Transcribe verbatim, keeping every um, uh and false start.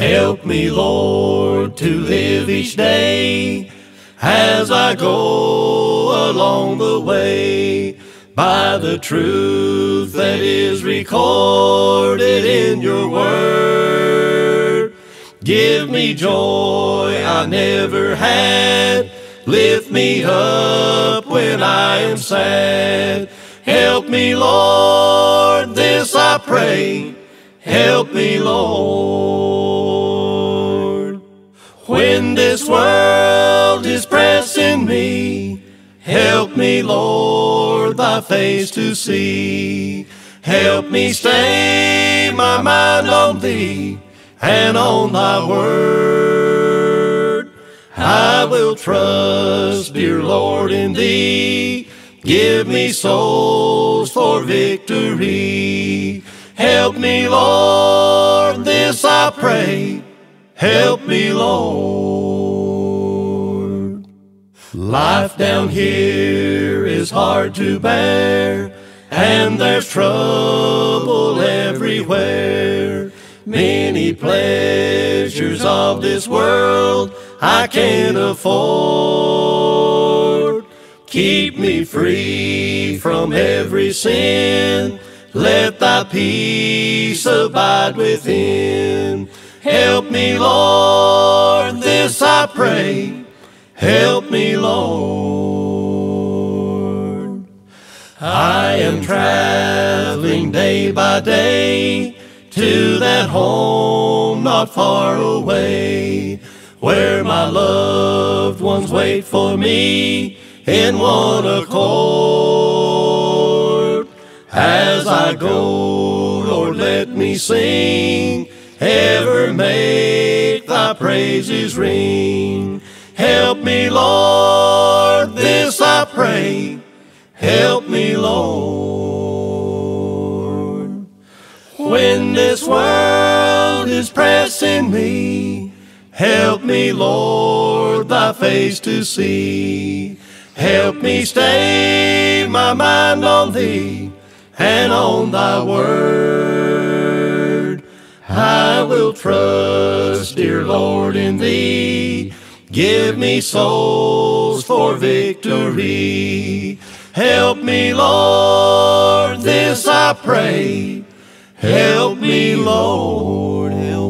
Help me, Lord, to live each day as I go along the way, by the truth that is recorded in your word. Give me joy I never had. Lift me up when I am sad. Help me, Lord, this I pray. Help me, Lord. When this world is pressing me, help me, Lord, thy face to see. Help me stay my mind on thee and on thy word. I will trust, dear Lord, in thee. Give me souls for victory. Help me, Lord, this I pray. Help me, Lord. Life down here is hard to bear, and there's trouble everywhere. Many pleasures of this world I can't afford. Keep me free from every sin. Let thy peace abide within. Help me, Lord, this I pray. Help me, Lord. I am traveling day by day to that home not far away, where my loved ones wait for me in one accord. As I go, Lord, let me sing, ever make thy praises ring. Help me, Lord, this I pray. Help me, Lord. When this world is pressing me, help me, Lord, thy face to see. Help me stay my mind on thee and on thy word. I will trust, dear Lord, in thee. Give me souls for victory. Help me, Lord, this I pray. Help me, Lord, help me.